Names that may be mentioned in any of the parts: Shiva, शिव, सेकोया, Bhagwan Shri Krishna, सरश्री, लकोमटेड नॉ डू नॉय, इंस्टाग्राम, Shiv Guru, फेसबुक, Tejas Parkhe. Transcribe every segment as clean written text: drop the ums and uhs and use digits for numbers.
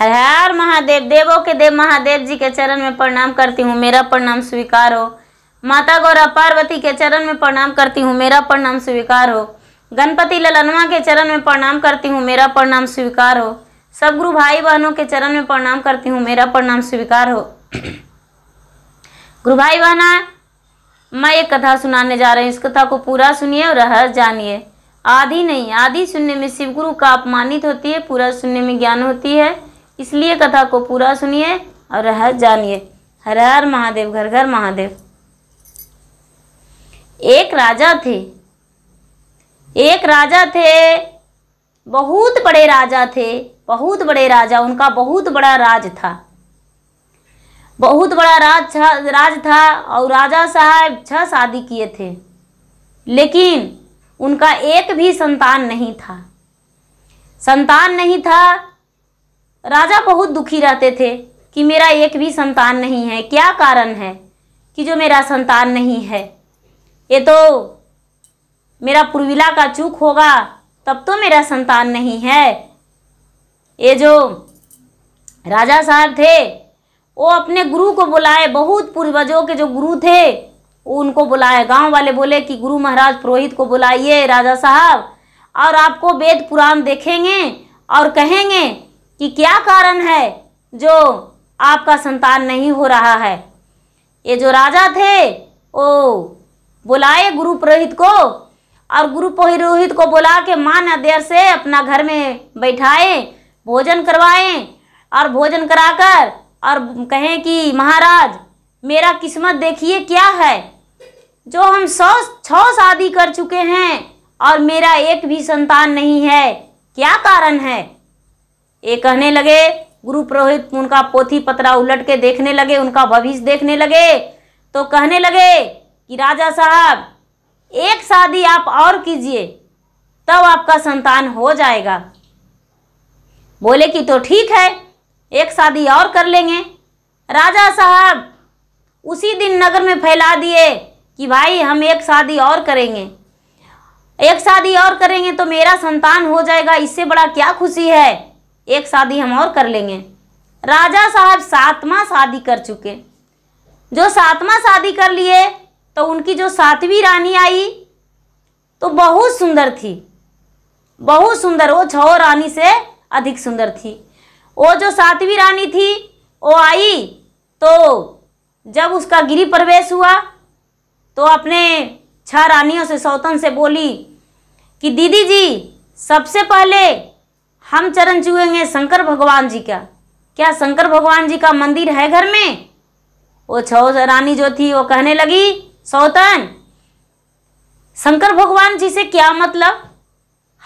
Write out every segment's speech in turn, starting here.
हर हर महादेव। देवों के देव महादेव जी के चरण में प्रणाम करती हूँ, मेरा प्रणाम स्वीकार हो। माता गौरा पार्वती के चरण में प्रणाम करती हूँ, मेरा प्रणाम स्वीकार हो। गणपति ललनवा के चरण में प्रणाम करती हूँ, मेरा प्रणाम स्वीकार हो। सब गुरु भाई बहनों के चरण में प्रणाम करती हूँ, मेरा प्रणाम स्वीकार हो। गुरु भाई बहना, मैं एक कथा सुनाने जा रही हूँ, इस कथा को पूरा सुनिए और रहस्य जानिए। आधी नहीं, आधी सुनने में शिवगुरु का अपमानित होती है, पूरा सुनने में ज्ञान होती है। इसलिए कथा को पूरा सुनिए और रहस्य जानिए। हर हर महादेव, घर घर महादेव। एक राजा थे, बहुत बड़े राजा थे, बहुत बड़े राजा। उनका बहुत बड़ा राज था, बहुत बड़ा राज था। और राजा साहब 6 शादी किए थे, लेकिन उनका एक भी संतान नहीं था। राजा बहुत दुखी रहते थे कि मेरा एक भी संतान नहीं है। क्या कारण है कि जो मेरा संतान नहीं है? ये तो मेरा पूर्विला का चूक होगा, तब तो मेरा संतान नहीं है। ये जो राजा साहब थे, वो अपने गुरु को बुलाए। बहुत पूर्वजों के जो गुरु थे, वो उनको बुलाए। गांव वाले बोले कि गुरु महाराज, पुरोहित को बुलाइए राजा साहब, और आपको वेद पुराण देखेंगे और कहेंगे कि क्या कारण है जो आपका संतान नहीं हो रहा है। ये जो राजा थे, वो बुलाए गुरु पुरोहित को, और गुरु पुरोहित को बुला के मान आदर से अपना घर में बैठाए, भोजन करवाए, और भोजन कराकर और कहें कि महाराज, मेरा किस्मत देखिए क्या है, जो हम 6 शादी कर चुके हैं और मेरा एक भी संतान नहीं है, क्या कारण है? ये कहने लगे गुरु पुरोहित। उनका पोथी पतरा उलट के देखने लगे, उनका भविष्य देखने लगे, तो कहने लगे कि राजा साहब, एक शादी आप और कीजिए, तब आपका संतान हो जाएगा। बोले कि तो ठीक है, एक शादी और कर लेंगे। राजा साहब उसी दिन नगर में फैला दिए कि भाई, हम एक शादी और करेंगे, एक शादी और करेंगे तो मेरा संतान हो जाएगा, इससे बड़ा क्या खुशी है, एक शादी हम और कर लेंगे। राजा साहब 7वां शादी कर चुके। जो 7वां शादी कर लिए, तो उनकी जो 7वीं रानी आई, तो बहुत सुंदर थी, बहुत सुंदर। वो 6 रानी से अधिक सुंदर थी। वो जो 7वीं रानी थी, वो आई, तो जब उसका गृह प्रवेश हुआ, तो अपने 6 रानियों से, शौतन से बोली कि दीदी जी, सबसे पहले हम चरण छुएंगे शंकर भगवान जी का। क्या शंकर भगवान जी का मंदिर है घर में? वो 6 रानी जो थी, वो कहने लगी, शौतन, शंकर भगवान जी से क्या मतलब?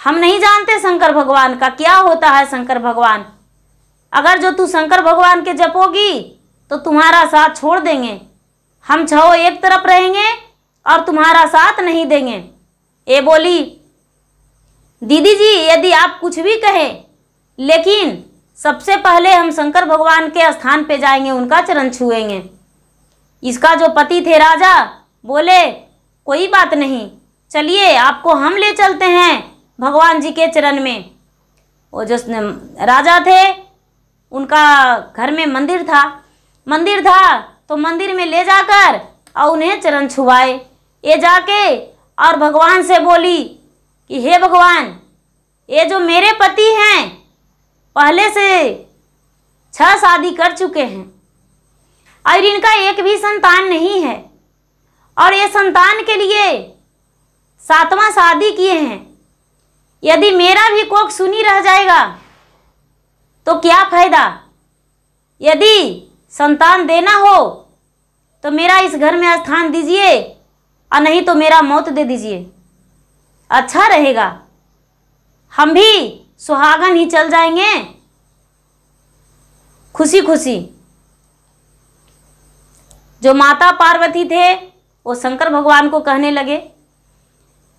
हम नहीं जानते शंकर भगवान का क्या होता है। शंकर भगवान, अगर जो तू शंकर भगवान के जपोगी तो तुम्हारा साथ छोड़ देंगे, हम 6 एक तरफ रहेंगे और तुम्हारा साथ नहीं देंगे। ये बोली, दीदी जी, यदि आप कुछ भी कहें, लेकिन सबसे पहले हम शंकर भगवान के स्थान पे जाएंगे, उनका चरण छुएंगे। इसका जो पति थे राजा, बोले कोई बात नहीं, चलिए आपको हम ले चलते हैं भगवान जी के चरण में। वो जो राजा थे, उनका घर में मंदिर था, तो मंदिर में ले जाकर और उन्हें चरण छुवाए। ये जाके और भगवान से बोली कि हे भगवान, ये जो मेरे पति हैं, पहले से 6 शादी कर चुके हैं और इनका एक भी संतान नहीं है, और ये संतान के लिए 7वां शादी किए हैं। यदि मेरा भी कोख सुनी रह जाएगा तो क्या फायदा? यदि संतान देना हो तो मेरा इस घर में स्थान दीजिए, और नहीं तो मेरा मौत दे दीजिए, अच्छा रहेगा, हम भी सुहागन ही चल जाएंगे खुशी खुशी। जो माता पार्वती थे, वो शंकर भगवान को कहने लगे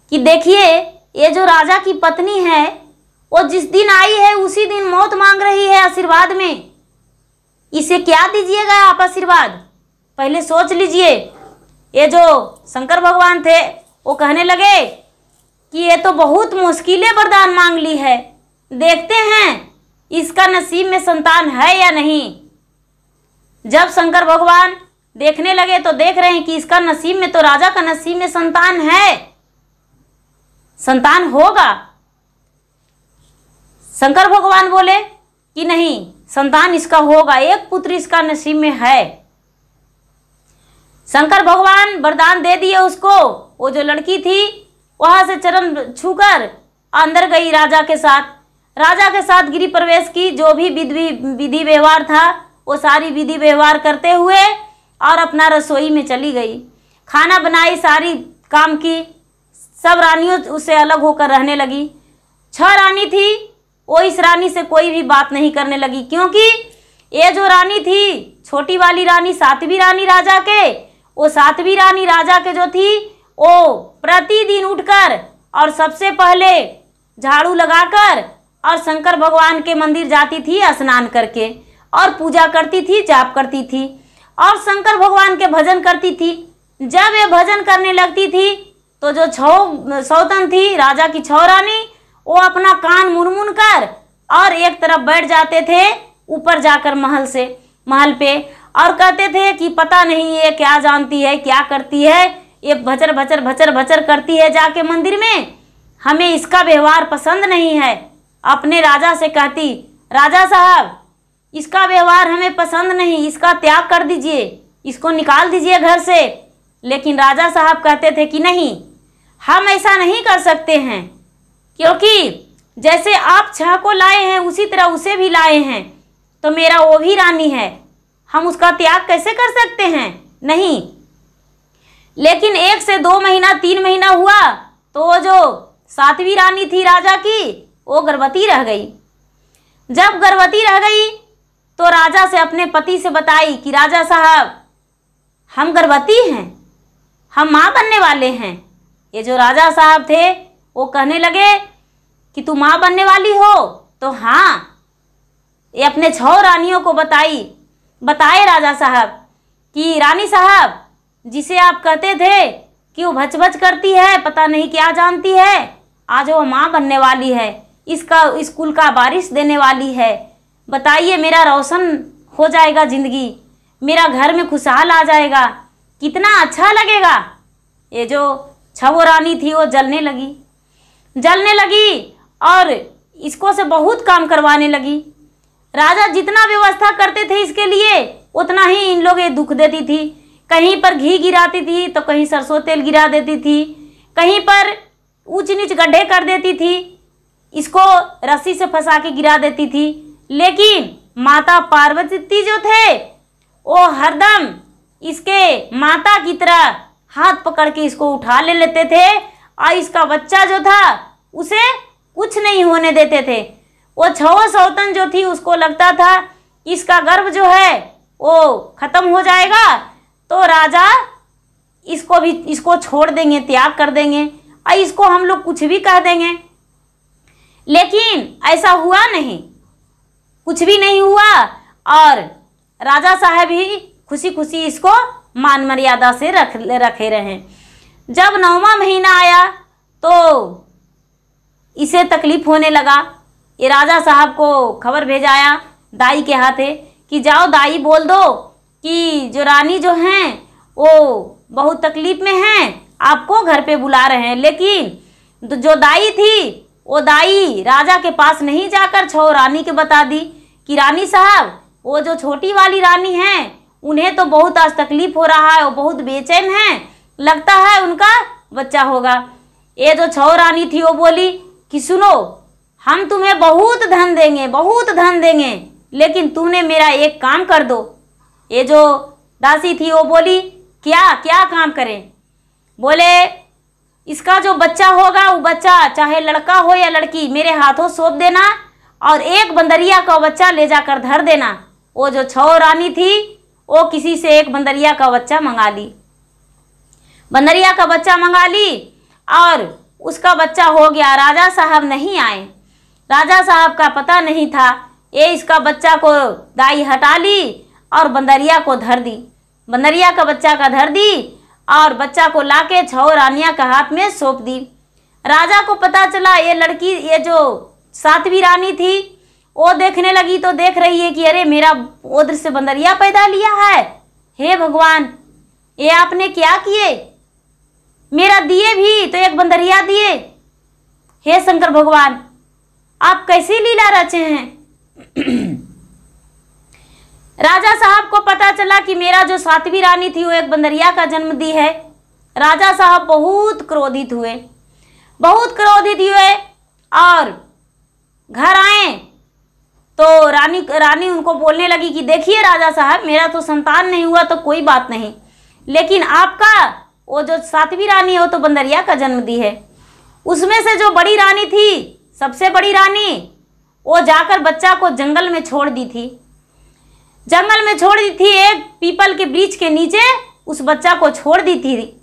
कि देखिए, ये जो राजा की पत्नी है, वो जिस दिन आई है उसी दिन मौत मांग रही है आशीर्वाद में, इसे क्या दीजिएगा आप आशीर्वाद, पहले सोच लीजिए। ये जो शंकर भगवान थे, वो कहने लगे कि ये तो बहुत मुश्किलें वरदान मांग ली है, देखते हैं इसका नसीब में संतान है या नहीं। जब शंकर भगवान देखने लगे तो देख रहे हैं कि इसका नसीब में तो राजा का नसीब में संतान है, संतान होगा। शंकर भगवान बोले कि नहीं, संतान इसका होगा, एक पुत्र इसका नसीब में है। शंकर भगवान वरदान दे दिए उसको। वो जो लड़की थी वहां से चरण छूकर अंदर गई राजा के साथ। राजा के साथ गृह प्रवेश की, जो भी विधि व्यवहार था वो सारी विधि व्यवहार करते हुए और अपना रसोई में चली गई। खाना बनाई, सारी काम की, सब रानियों उससे अलग होकर रहने लगी। 6 रानी थी, वो इस रानी से कोई भी बात नहीं करने लगी, क्योंकि ये जो रानी थी, छोटी वाली रानी, 7वीं रानी राजा के, वो 7वीं रानी राजा के जो थी, वो प्रतिदिन उठकर और सबसे पहले झाड़ू लगाकर और शंकर भगवान के मंदिर जाती थी स्नान करके, और पूजा करती थी, जाप करती थी, और शंकर भगवान के भजन करती थी। जब ये भजन करने लगती थी तो जो शौतन थी राजा की 6 रानी, वो अपना कान मुनमुन कर और एक तरफ बैठ जाते थे ऊपर जाकर महल पे, और कहते थे कि पता नहीं ये क्या जानती है, क्या करती है, ये भचर भचर भचर भचर करती है जाके मंदिर में, हमें इसका व्यवहार पसंद नहीं है। अपने राजा से कहती, राजा साहब इसका व्यवहार हमें पसंद नहीं, इसका त्याग कर दीजिए, इसको निकाल दीजिए घर से। लेकिन राजा साहब कहते थे कि नहीं, हम ऐसा नहीं कर सकते हैं, क्योंकि जैसे आप 6 को लाए हैं उसी तरह उसे भी लाए हैं, तो मेरा वो भी रानी है, हम उसका त्याग कैसे कर सकते हैं, नहीं। लेकिन 1 से 2 महीना, 3 महीना हुआ तो वो जो 7वीं रानी थी राजा की, वो गर्भवती रह गई। जब गर्भवती रह गई तो राजा से, अपने पति से बताई कि राजा साहब हम गर्भवती हैं, हम माँ बनने वाले हैं। ये जो राजा साहब थे वो कहने लगे कि तू माँ बनने वाली हो, तो हाँ। ये अपने 6 रानियों को बताए राजा साहब कि रानी साहब, जिसे आप कहते थे कि वो भचभच करती है, पता नहीं क्या जानती है, आज वो माँ बनने वाली है, इसका स्कूल का बारिश देने वाली है। बताइए, मेरा रोशन हो जाएगा जिंदगी, मेरा घर में खुशहाल आ जाएगा, कितना अच्छा लगेगा। ये जो 6 रानी थी वो जलने लगी और इसको से बहुत काम करवाने लगी। राजा जितना व्यवस्था करते थे इसके लिए, उतना ही इन लोग ये दुख देती थी। कहीं पर घी गिराती थी तो कहीं सरसों तेल गिरा देती थी, कहीं पर ऊंच नीच गड्ढे कर देती थी, इसको रस्सी से फंसा के गिरा देती थी। लेकिन माता पार्वती जो थे वो हरदम इसके माता की तरह हाथ पकड़ के इसको उठा लेते थे, और इसका बच्चा जो था उसे कुछ नहीं होने देते थे। वो 6 शौतन जो थी उसको लगता था इसका गर्भ जो है वो खत्म हो जाएगा, तो राजा इसको छोड़ देंगे, त्याग कर देंगे, और इसको हम लोग कुछ भी कह देंगे। लेकिन ऐसा हुआ नहीं, कुछ भी नहीं हुआ, और राजा साहब ही खुशी खुशी इसको मान मर्यादा से रखे रहे। जब 9वां महीना आया तो इसे तकलीफ होने लगा। ये राजा साहब को खबर भेजाया दाई के हाथे कि जाओ दाई बोल दो कि जो रानी जो हैं वो बहुत तकलीफ में हैं, आपको घर पे बुला रहे हैं। लेकिन जो दाई थी वो दाई राजा के पास नहीं जाकर 6 रानी के बता दी कि रानी साहब वो जो छोटी वाली रानी हैं उन्हें तो बहुत आज तकलीफ हो रहा है, वो बहुत बेचैन हैं, लगता है उनका बच्चा होगा। ये जो 6 रानी थी वो बोली कि सुनो, हम तुम्हें बहुत धन देंगे, लेकिन तुमने मेरा एक काम कर दो। ये जो दासी थी वो बोली क्या काम करें। बोले इसका जो बच्चा होगा वो बच्चा चाहे लड़का हो या लड़की मेरे हाथों सौंप देना, और एक बंदरिया का बच्चा ले जाकर धर देना। वो जो 6 रानी थी वो किसी से एक बंदरिया का बच्चा मंगा ली और उसका बच्चा हो गया। राजा साहब नहीं आए, राजा साहब का पता नहीं था। ये इसका बच्चा को दाई हटा ली और बंदरिया का बच्चा धर दी और बच्चा को लाके 6 रानिया के हाथ में सौंप दी। राजा को पता चला, ये जो 7वीं रानी थी वो देखने लगी तो देख रही है कि अरे मेरा ओद्र से बंदरिया पैदा लिया है। हे भगवान, ये आपने क्या किए, मेरा दिए भी तो एक बंदरिया दिए। हे शंकर भगवान, आप कैसी लीला रचे हैं। राजा साहब को पता चला कि मेरा जो सातवीं रानी थी वो एक बंदरिया का जन्म दी है। राजा साहब बहुत क्रोधित हुए और घर आए तो रानी उनको बोलने लगी कि देखिए राजा साहब, मेरा तो संतान नहीं हुआ तो कोई बात नहीं, लेकिन आपका वो जो सातवीं रानी है वो तो बंदरिया का जन्म दी है। उसमें से जो बड़ी रानी थी, सबसे बड़ी रानी, वो जाकर बच्चा को जंगल में छोड़ दी थी। जंगल में छोड़ दी थी, एक पीपल के वृक्ष के नीचे उस बच्चा को छोड़ दी थी।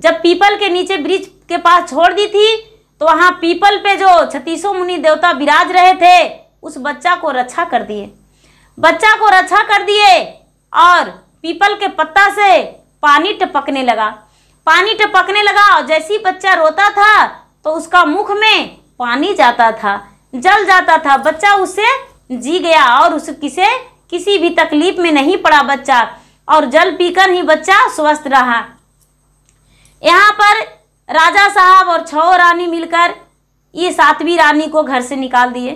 जब पीपल के नीचे वृक्ष के पास छोड़ दी थी तो वहाँ पीपल पे जो 36 मुनि देवता विराज रहे थे उस बच्चा को रक्षा कर दिए। बच्चा को रक्षा कर दिए और पीपल के पत्ता से पानी टपकने लगा। पानी टपकने लगा और जैसे ही बच्चा रोता था तो उसका मुख में पानी जाता था, जल जाता था। बच्चा उससे जी गया और उस किसी भी तकलीफ में नहीं पड़ा बच्चा, और जल पीकर ही बच्चा स्वस्थ रहा। यहाँ पर राजा साहब और 6 रानी मिलकर ये 7वीं रानी को घर से निकाल दिए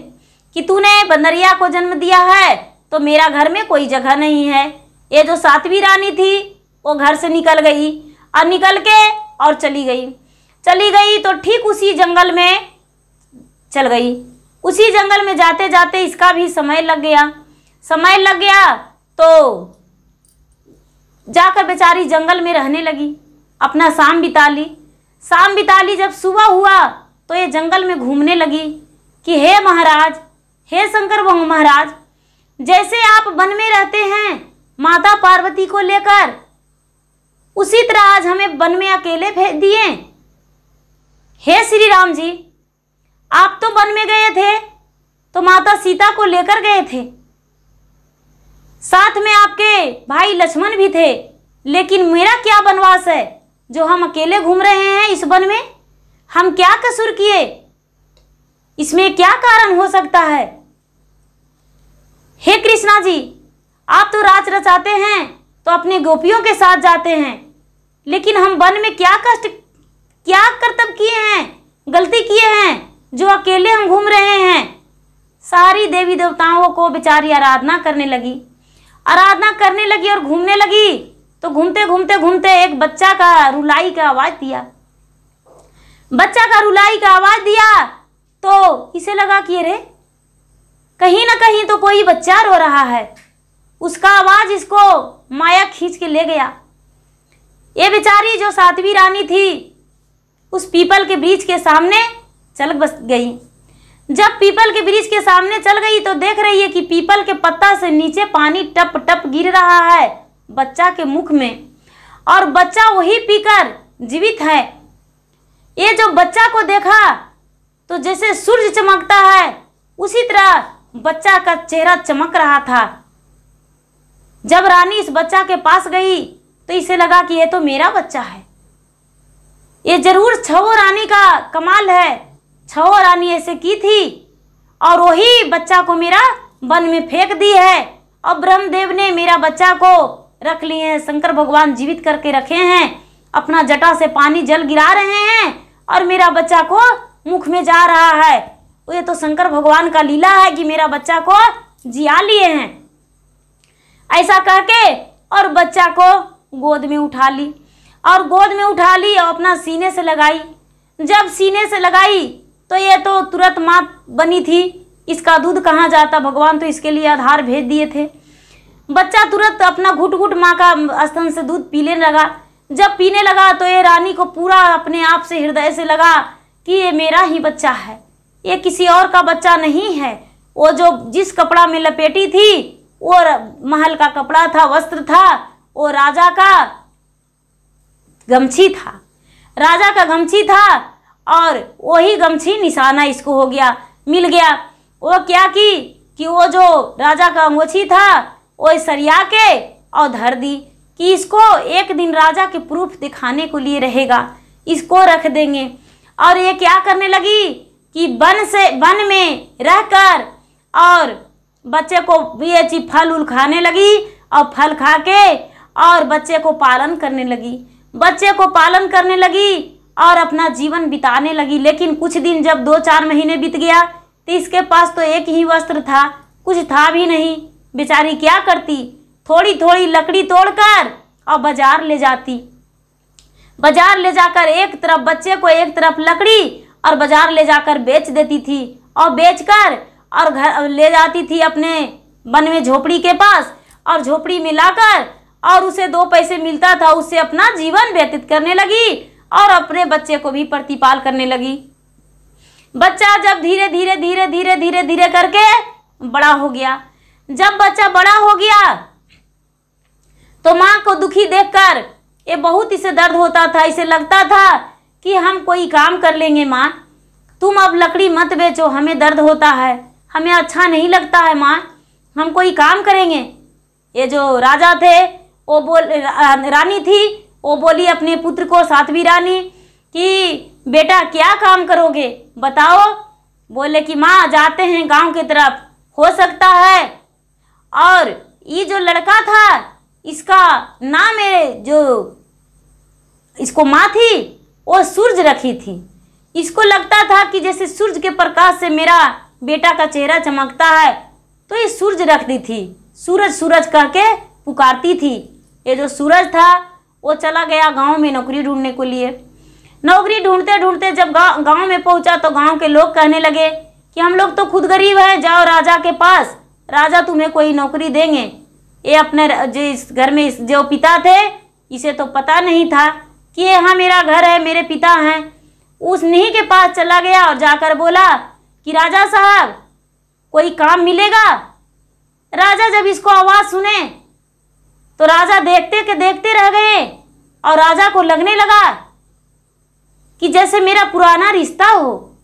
कि तूने बंदरिया को जन्म दिया है तो मेरा घर में कोई जगह नहीं है। ये जो 7वीं रानी थी वो घर से निकल गई और निकल के और चली गई तो ठीक उसी जंगल में चल गई। उसी जंगल में जाते जाते इसका भी समय लग गया तो जाकर बेचारी जंगल में रहने लगी, अपना शाम बिता ली। जब सुबह हुआ तो ये जंगल में घूमने लगी कि हे महाराज, हे शंकर महाराज, जैसे आप वन में रहते हैं माता पार्वती को लेकर, उसी तरह आज हमें वन में अकेले भेज दिए। हे श्री राम जी, आप तो वन में गए थे तो माता सीता को लेकर गए थे, साथ में आपके भाई लक्ष्मण भी थे, लेकिन मेरा क्या वनवास है जो हम अकेले घूम रहे हैं इस वन में। हम क्या कसूर किए, इसमें क्या कारण हो सकता है। हे कृष्णा जी, आप तो राज रचाते हैं तो अपने गोपियों के साथ जाते हैं, लेकिन हम वन में क्या कर्तव्य किए हैं, गलती किए हैं जो अकेले हम घूम रहे हैं। सारी देवी देवताओं को बेचारी आराधना करने लगी और घूमने लगी तो घूमते घूमते एक बच्चा का रुलाई का आवाज़ दिया तो इसे लगा कि अरे कहीं ना कहीं तो कोई बच्चा रो रहा है, उसका आवाज़ इसको माया खींच के ले गया। ये बेचारी जो 7वीं रानी थी उस पीपल के वृक्ष के सामने चल गई। जब पीपल के वृक्ष के सामने चल गई तो देख रही है कि पीपल के पत्ता से नीचे पानी टप टप गिर रहा है बच्चा के मुख में, और बच्चा वही पीकर जीवित है। ये जो बच्चा को देखा तो जैसे सूरज चमकता है उसी तरह बच्चा का चेहरा चमक रहा था। जब रानी इस बच्चा के पास गई तो इसे लगा कि यह तो मेरा बच्चा है, ये जरूर 6 रानी का कमाल है, 6 रानी ऐसे की थी और वही बच्चा को मेरा वन में फेंक दी है, और ब्रह्मदेव ने मेरा बच्चा को रख लिए हैं, शंकर भगवान जीवित करके रखे हैं, अपना जटा से पानी जल गिरा रहे हैं और मेरा बच्चा को मुख में जा रहा है। ये तो शंकर भगवान का लीला है कि मेरा बच्चा को जिया लिए हैं। ऐसा करके और बच्चा को गोद में उठा ली और अपना सीने से लगाई। जब सीने से लगाई तो ये तो तुरंत माँ बनी थी, इसका दूध कहाँ जाता, भगवान तो इसके लिए आधार भेज दिए थे। बच्चा तुरंत अपना घुट-घुट माँ का स्तन से दूध पीने लगा। जब पीने लगा तो ये रानी को पूरा अपने आप से हृदय से लगा कि ये मेरा ही बच्चा है, ये किसी और का बच्चा नहीं है। वो जो जिस कपड़ा में लपेटी थी वो महल का कपड़ा था, वस्त्र था, वो राजा का गमछी था और वही गमछी निशाना इसको हो गया, मिल गया। वो क्या कि वो जो राजा का अंगोछी था वो सरिया के और धर दी कि इसको एक दिन राजा के प्रूफ दिखाने को लिए रहेगा, इसको रख देंगे। और ये क्या करने लगी कि वन में रहकर और बच्चे को BHE फल उल खाने लगी और फल खा के और बच्चे को पालन करने लगी, और अपना जीवन बिताने लगी। लेकिन कुछ दिन जब 2-4 महीने बीत गया तो इसके पास तो एक ही वस्त्र था, कुछ था भी नहीं। बेचारी क्या करती, थोड़ी थोड़ी लकड़ी तोड़कर और बाजार ले जाती। बाजार ले जाकर एक तरफ बच्चे को, एक तरफ लकड़ी, और बाजार ले जाकर बेच देती थी और बेचकर और घर ले जाती थी अपने बन में झोपड़ी के पास, और झोपड़ी में लाकर और उसे 2 पैसे मिलता था, उससे अपना जीवन व्यतीत करने लगी और अपने बच्चे को भी प्रतिपाल करने लगी। बच्चा जब धीरे धीरे धीरे धीरे धीरे धीरे करके बड़ा हो गया। जब बच्चा बड़ा हो गया तो माँ को दुखी देखकर ये बहुत इसे दर्द होता था। इसे लगता था कि हम कोई काम कर लेंगे माँ, तुम अब लकड़ी मत बेचो, हमें दर्द होता है, हमें अच्छा नहीं लगता है माँ, हम कोई काम करेंगे। ये जो राजा थे वो रानी थी, वो बोली अपने पुत्र को, 7वीं रानी, कि बेटा क्या काम करोगे बताओ। बोले कि माँ जाते हैं गांव की तरफ, हो सकता है। और ये जो लड़का था इसका नाम है, जो इसको माँ थी वो सूरज रखी थी। इसको लगता था कि जैसे सूरज के प्रकाश से मेरा बेटा का चेहरा चमकता है, तो ये सूरज रखती थी, सूरज सूरज कह के पुकारती थी। ये जो सूरज था वो चला गया गांव में नौकरी ढूंढने के लिए। नौकरी ढूंढते ढूंढते जब गांव में पहुंचा तो गांव के लोग कहने लगे कि हम लोग तो खुद गरीब हैं, जाओ राजा के पास, राजा तुम्हें कोई नौकरी देंगे। ये अपने जो इस घर में जो पिता थे, इसे तो पता नहीं था कि यहाँ मेरा घर है, मेरे पिता हैं। उन्हीं के पास चला गया और जाकर बोला कि राजा साहब कोई काम मिलेगा। राजा जब इसको आवाज़ सुने तो राजा देखते रह गए, और राजा को लगने लगा कि जैसे मेरा पुराना रिश्ता हो,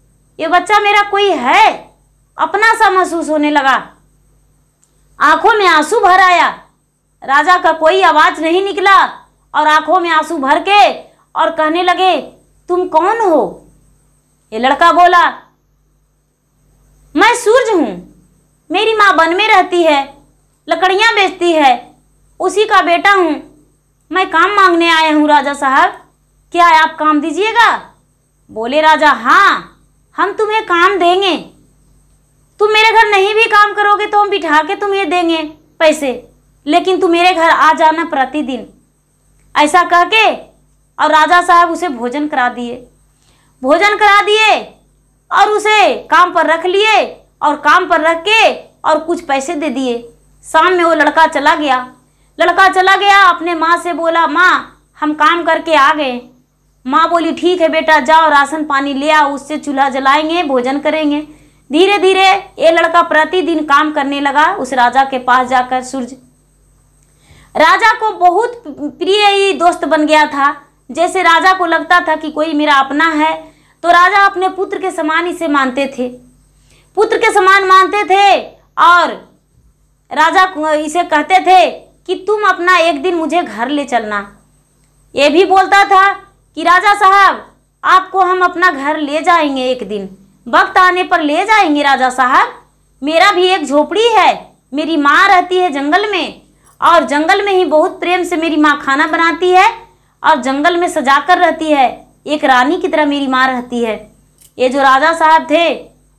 ये बच्चा मेरा कोई है, अपना सा महसूस होने लगा। आंखों में आंसू भर आया, राजा का कोई आवाज़ नहीं निकला, और आंखों में आंसू भर के और कहने लगे तुम कौन हो। ये लड़का बोला मैं सूरज हूँ, मेरी माँ वन में रहती है, लकड़ियाँ बेचती है, उसी का बेटा हूँ, मैं काम मांगने आया हूँ राजा साहब, क्या आप काम दीजिएगा। बोले राजा हाँ हम तुम्हें काम देंगे, तुम मेरे घर नहीं भी काम करोगे तो हम बिठा के तुम्हें देंगे पैसे, लेकिन तुम मेरे घर आ जाना प्रतिदिन। ऐसा कह के और राजा साहब उसे भोजन करा दिए, और उसे काम पर रख लिए, और काम पर रख के और कुछ पैसे दे दिए। शाम में वो लड़का चला गया। अपने माँ से बोला माँ हम काम करके आ गए। माँ बोली ठीक है बेटा, जाओ राशन पानी ले आओ, उससे चूल्हा जलाएंगे, भोजन करेंगे। धीरे धीरे ये लड़का प्रतिदिन काम करने लगा उस राजा के पास जाकर। सूरज राजा को बहुत प्रिय ही दोस्त बन गया था। जैसे राजा को लगता था कि कोई मेरा अपना है, तो राजा अपने पुत्र के समान इसे मानते थे, और राजा इसे कहते थे कि तुम अपना एक दिन मुझे घर ले चलना। ये भी बोलता था कि राजा साहब आपको हम अपना घर ले जाएंगे, एक दिन वक्त आने पर ले जाएंगे राजा साहब, मेरा भी एक झोपड़ी है, मेरी माँ रहती है जंगल में, और जंगल में ही बहुत प्रेम से मेरी माँ खाना बनाती है, और जंगल में सजा कर रहती है, एक रानी की तरह मेरी माँ रहती है। ये जो राजा साहब थे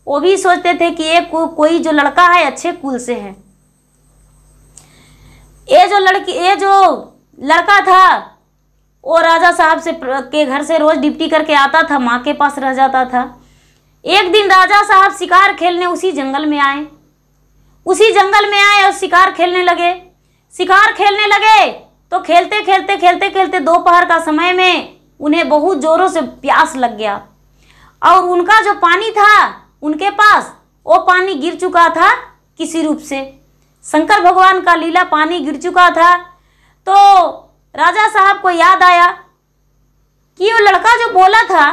वो भी सोचते थे कि ये कोई जो लड़का है अच्छे कुल से है। ये जो लड़का था वो राजा साहब के घर से रोज़ ड्यूटी करके आता था, माँ के पास रह जाता था। एक दिन राजा साहब शिकार खेलने उसी जंगल में आए, और शिकार खेलने लगे। तो खेलते खेलते दोपहर का समय में उन्हें बहुत जोरों से प्यास लग गया, और उनका जो पानी था उनके पास, वो पानी गिर चुका था किसी रूप से, शंकर भगवान का लीला, पानी गिर चुका था। तो राजा साहब को याद आया कि वो लड़का जो बोला था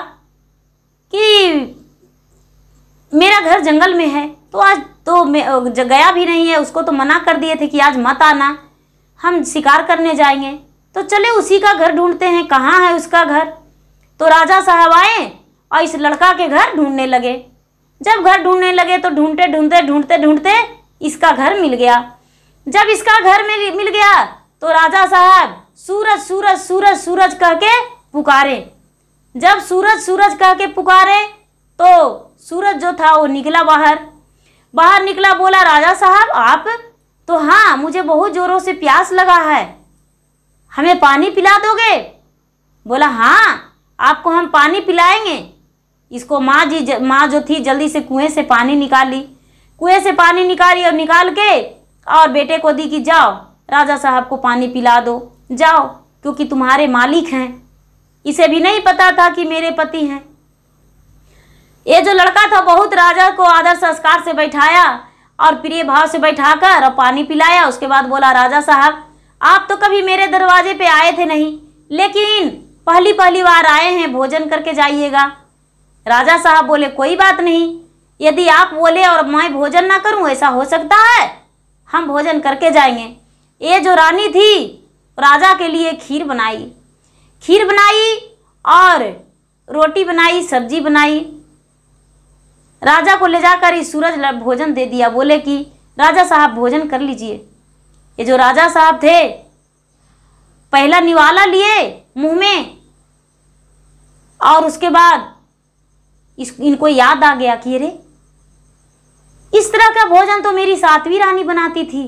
कि मेरा घर जंगल में है, तो आज तो मैं गया भी नहीं है, उसको तो मना कर दिए थे कि आज मत आना, हम शिकार करने जाएंगे, तो चले उसी का घर ढूंढते हैं, कहाँ है उसका घर। तो राजा साहब आए और इस लड़का के घर ढूंढने लगे। जब घर ढूंढने लगे तो ढूंढते इसका घर मिल गया। जब इसका घर में मिल गया तो राजा साहब सूरज सूरज सूरज सूरज कह के पुकारे। जब सूरज सूरज कह के पुकारे तो सूरज जो था वो निकला बाहर। बाहर निकला, बोला राजा साहब आप तो, हाँ मुझे बहुत जोरों से प्यास लगा है, हमें पानी पिला दोगे? बोला हाँ आपको हम पानी पिलाएंगे। इसको माँ जो थी जल्दी से कुएं से पानी निकाली, कुएं से पानी निकाली और निकाल के और बेटे को दी कि जाओ राजा साहब को पानी पिला दो, जाओ क्योंकि तुम्हारे मालिक हैं। इसे भी नहीं पता था कि मेरे पति हैं। ये जो लड़का था बहुत राजा को आदर संस्कार से बैठाया और प्रिय भाव से बैठाकर और पानी पिलाया। उसके बाद बोला राजा साहब आप तो कभी मेरे दरवाजे पे आए थे नहीं, लेकिन पहली पहली बार आए हैं, भोजन करके जाइएगा। राजा साहब बोले कोई बात नहीं, यदि आप बोले और मैं भोजन ना करूं ऐसा हो सकता है, हम भोजन करके जाएंगे। ये जो रानी थी राजा के लिए खीर बनाई और रोटी बनाई, सब्जी बनाई। राजा को ले जाकर इस सूरज भोजन दे दिया, बोले कि राजा साहब भोजन कर लीजिए। ये जो राजा साहब थे पहला निवाला लिए मुंह में और उसके बाद इनको याद आ गया कि अरे इस तरह का भोजन तो मेरी सातवीं रानी बनाती थी,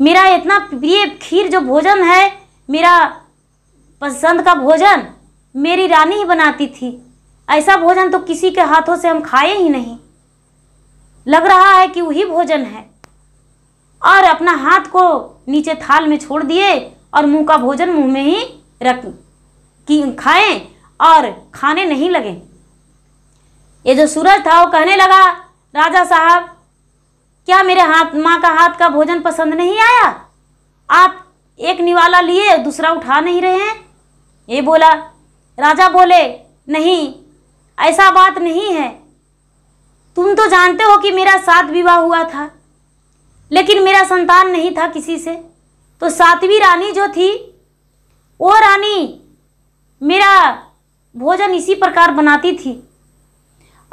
मेरा इतना प्रिय खीर जो भोजन है, मेरा पसंद का भोजन मेरी रानी ही बनाती थी, ऐसा भोजन तो किसी के हाथों से हम खाए ही नहीं, लग रहा है कि वही भोजन है। और अपना हाथ को नीचे थाल में छोड़ दिए और मुंह का भोजन मुंह में ही रख कि खाएं और खाने नहीं लगे। ये जो सूरज था वो कहने लगा राजा साहब क्या मेरे हाथ माँ का हाथ का भोजन पसंद नहीं आया? आप एक निवाला लिए दूसरा उठा नहीं रहे हैं? ये बोला, राजा बोले नहीं ऐसा बात नहीं है, तुम तो जानते हो कि मेरा सात विवाह हुआ था लेकिन मेरा संतान नहीं था किसी से, तो सातवीं रानी जो थी वो रानी मेरा भोजन इसी प्रकार बनाती थी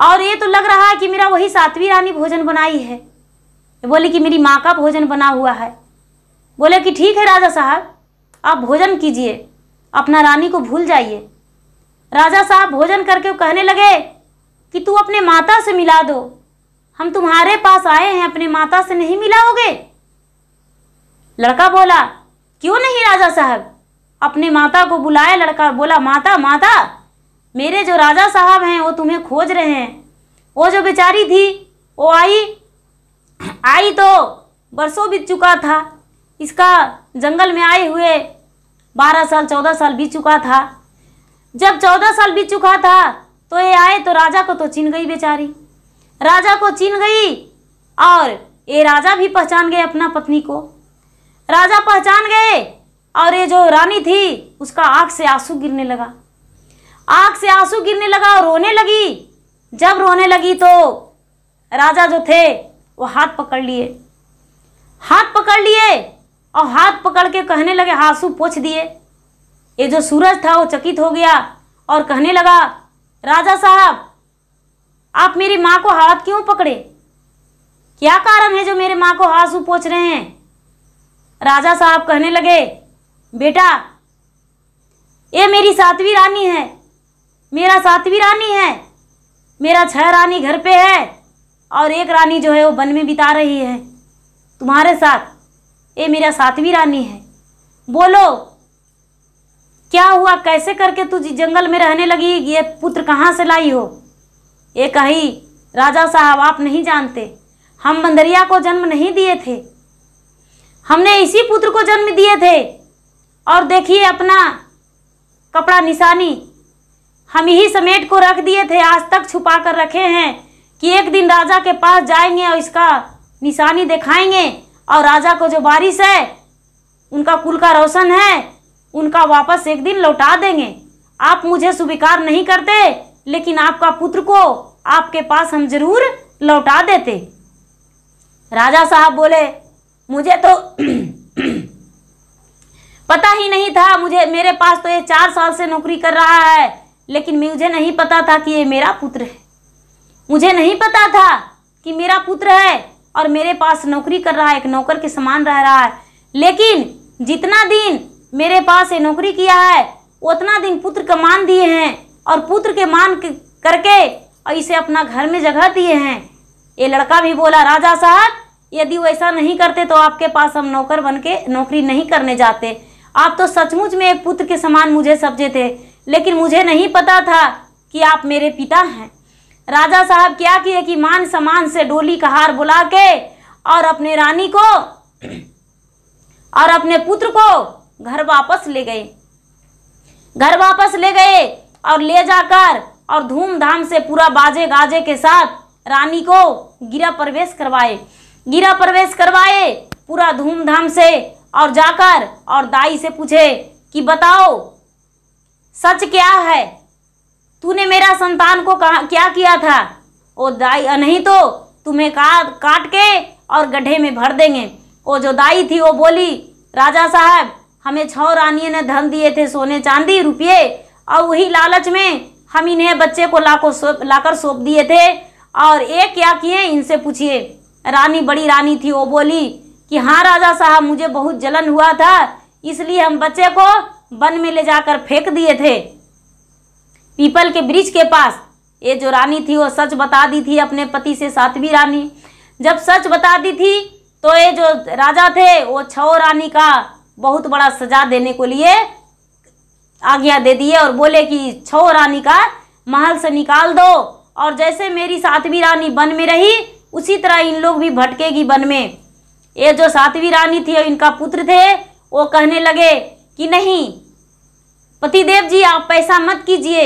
और ये तो लग रहा है कि मेरा वही सातवीं रानी भोजन बनाई है। बोले कि मेरी माँ का भोजन बना हुआ है। बोले कि ठीक है राजा साहब आप भोजन कीजिए, अपना रानी को भूल जाइए। राजा साहब भोजन करके कहने लगे कि तू अपने माता से मिला दो, हम तुम्हारे पास आए हैं, अपने माता से नहीं मिलाओगे? लड़का बोला क्यों नहीं राजा साहब, अपने माता को बुलाया। लड़का बोला माता माता मेरे जो राजा साहब हैं वो तुम्हें खोज रहे हैं, वो जो बेचारी थी वो आई तो बरसों बीत चुका था, इसका जंगल में आए हुए 12 साल 14 साल बीत चुका था। जब 14 साल बीत चुका था तो ये आए तो राजा को तो चिन गई बेचारी, राजा को चिन गई और ये राजा भी पहचान गए अपना पत्नी को, राजा पहचान गए और ये जो रानी थी उसका आँख से आंसू गिरने लगा, आँख से आंसू गिरने लगा और रोने लगी। जब रोने लगी तो राजा जो थे वो हाथ पकड़ लिए और हाथ पकड़ के कहने लगे, आंसू पोंछ दिए। ये जो सूरज था वो चकित हो गया और कहने लगा राजा साहब आप मेरी माँ को हाथ क्यों पकड़े, क्या कारण है जो मेरे माँ को आंसू पोंछ रहे हैं? राजा साहब कहने लगे बेटा ये मेरी सातवीं रानी है, मेरा सातवीं रानी है, मेरा 6 रानी घर पे है और 1 रानी जो है वो वन में बिता रही है तुम्हारे साथ, ये मेरा सातवीं रानी है। बोलो क्या हुआ, कैसे करके तू जंगल में रहने लगी, ये पुत्र कहाँ से लाई हो? ये कही राजा साहब आप नहीं जानते, हम बंदरिया को जन्म नहीं दिए थे, हमने इसी पुत्र को जन्म दिए थे और देखिए अपना कपड़ा निशानी हम यही समेट को रख दिए थे, आज तक छुपा कर रखे हैं कि एक दिन राजा के पास जाएंगे और इसका निशानी दिखाएंगे और राजा को जो बारिश है उनका कुल का रोशन है उनका वापस एक दिन लौटा देंगे। आप मुझे स्वीकार नहीं करते लेकिन आपका पुत्र को आपके पास हम जरूर लौटा देते। राजा साहब बोले मुझे तो पता ही नहीं था, मुझे मेरे पास तो ये 4 साल से नौकरी कर रहा है लेकिन मुझे नहीं पता था कि ये मेरा पुत्र है, मुझे नहीं पता था कि मेरा पुत्र है और मेरे पास नौकरी कर रहा है, एक नौकर के समान रह रहा है। लेकिन जितना दिन मेरे पास ये नौकरी किया है उतना दिन पुत्र का मान दिए हैं और पुत्र के मान करके और इसे अपना घर में जगह दिए हैं। ये लड़का भी बोला, राजा साहब यदि वैसा नहीं करते तो आपके पास हम नौकर बन के नौकरी नहीं करने जाते। आप तो सचमुच में एक पुत्र के समान मुझे समझे थे, लेकिन मुझे नहीं पता था कि आप मेरे पिता हैं। राजा साहब क्या किए कि मान सम्मान से डोली का हार बुला के और अपने रानी को और अपने पुत्र को घर वापस ले गए। घर वापस ले गए और ले जाकर और धूमधाम से पूरा बाजे गाजे के साथ रानी को गृह प्रवेश करवाए पूरा धूमधाम से। और जाकर और दाई से पूछे कि बताओ सच क्या है, तूने मेरा संतान को क्या किया था? ओ दाई, नहीं तो तुम्हें काट के और गड्ढे में भर देंगे। वो जो दाई थी वो बोली, राजा साहब हमें 6 रानियों ने धन दिए थे, सोने चांदी रुपये, और वही लालच में हम इन्हें बच्चे को लाकर सौंप दिए थे। और ये क्या किए इनसे पूछिए। रानी, बड़ी रानी थी, वो बोली कि हाँ राजा साहब मुझे बहुत जलन हुआ था, इसलिए हम बच्चे को वन में ले जाकर फेंक दिए थे, पीपल के वृक्ष के पास। ये जो रानी थी वो सच बता दी थी अपने पति से। 7वीं रानी जब सच बता दी थी तो ये जो राजा थे वो 6 रानी का बहुत बड़ा सजा देने को लिए आज्ञा दे दिए और बोले कि 6 रानी का महल से निकाल दो। और जैसे मेरी 7वीं रानी वन में रही उसी तरह इन लोग भी भटकेगी वन में। ये जो 7वीं रानी थी और इनका पुत्र थे वो कहने लगे कि नहीं पतिदेव जी आप पैसा मत कीजिए,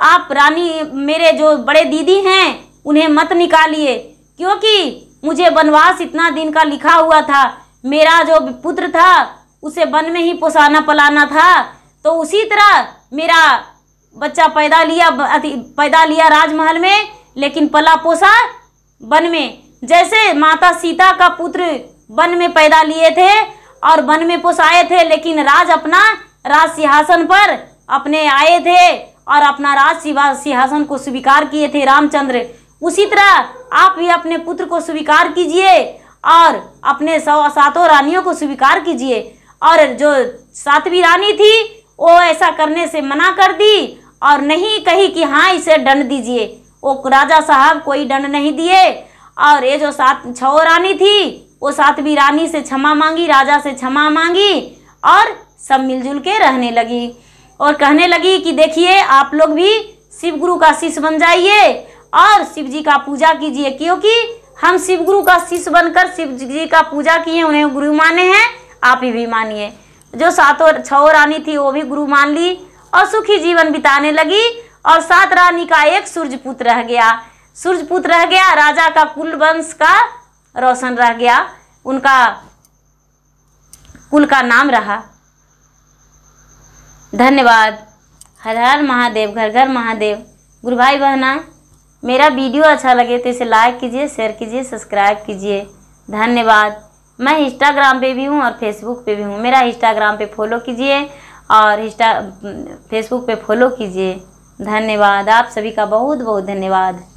आप रानी मेरे जो बड़े दीदी हैं उन्हें मत निकालिए, क्योंकि मुझे वनवास इतना दिन का लिखा हुआ था, मेरा जो पुत्र था उसे वन में ही पोसाना पलाना था, तो उसी तरह मेरा बच्चा पैदा लिया राजमहल में, लेकिन पला पोसा वन में। जैसे माता सीता का पुत्र वन में पैदा लिए थे और वन में पोसाए थे, लेकिन राज अपना राज सिंहासन पर अपने आए थे और अपना राज सिंहासन को स्वीकार किए थे रामचंद्र। उसी तरह आप भी अपने पुत्र को स्वीकार कीजिए और अपने 7 रानियों को स्वीकार कीजिए। और जो 7वीं रानी थी वो ऐसा करने से मना कर दी और नहीं कही कि हाँ इसे दंड दीजिए। वो राजा साहब कोई दंड नहीं दिए। और ये जो 6 रानी थी वो 7वीं रानी से क्षमा मांगी, राजा से क्षमा मांगी और सब मिलजुल के रहने लगी और कहने लगी कि देखिए आप लोग भी शिव गुरु का शिष्य बन जाइए और शिव जी का पूजा कीजिए, क्योंकि हम शिव गुरु का शिष्य बनकर शिव जी का पूजा किए, उन्हें गुरु माने हैं, आप ही भी मानिए। जो 6 रानी थी वो भी गुरु मान ली और सुखी जीवन बिताने लगी। और 7 रानी का एक सूर्यपुत्र रह गया, राजा का कुल वंश का रोशन रह गया, उनका कुल का नाम रहा। धन्यवाद। हर हर महादेव, घर घर महादेव। गुरु भाई बहना, मेरा वीडियो अच्छा लगे तो इसे लाइक कीजिए, शेयर कीजिए, सब्सक्राइब कीजिए। धन्यवाद। मैं इंस्टाग्राम पे भी हूँ और फेसबुक पे भी हूँ। मेरा इंस्टाग्राम पे फॉलो कीजिए और फेसबुक पे फॉलो कीजिए। धन्यवाद। आप सभी का बहुत बहुत धन्यवाद।